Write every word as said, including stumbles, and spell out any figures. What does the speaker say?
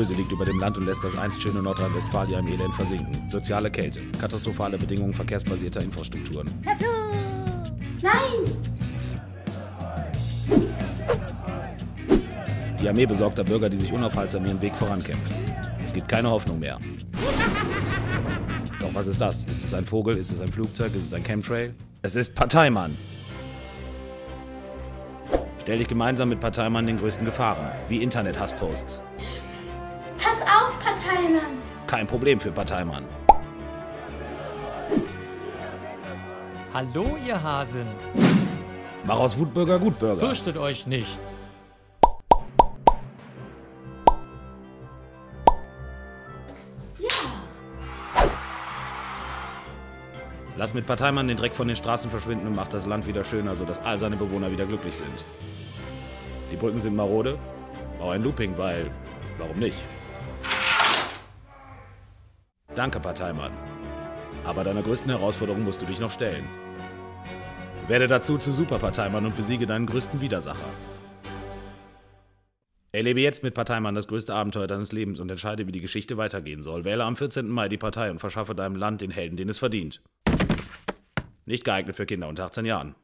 Blöße liegt über dem Land und lässt das einst schöne Nordrhein-Westfalen im Elend versinken. Soziale Kälte, katastrophale Bedingungen verkehrsbasierter Infrastrukturen. Herr Fluh! Nein! Die Armee besorgter Bürger, die sich unaufhaltsam ihren Weg vorankämpft. Es gibt keine Hoffnung mehr. Doch was ist das? Ist es ein Vogel? Ist es ein Flugzeug? Ist es ein Chemtrail? Es ist Parteimann! Stell dich gemeinsam mit Parteimann den größten Gefahren, wie Internet-Hassposts. Pass auf, Parteimann! Kein Problem für Parteimann. Hallo, ihr Hasen! Mach aus Wutbürger Gutbürger! Fürchtet euch nicht! Lass mit Parteimann den Dreck von den Straßen verschwinden und macht das Land wieder schöner, sodass all seine Bewohner wieder glücklich sind. Die Brücken sind marode, bau ein Looping, weil, warum nicht? Danke, Parteimann. Aber deiner größten Herausforderung musst du dich noch stellen. Werde dazu zu Superparteimann und besiege deinen größten Widersacher. Erlebe jetzt mit Parteimann das größte Abenteuer deines Lebens und entscheide, wie die Geschichte weitergehen soll. Wähle am vierzehnten Mai die Partei und verschaffe deinem Land den Helden, den es verdient. Nicht geeignet für Kinder unter achtzehn Jahren.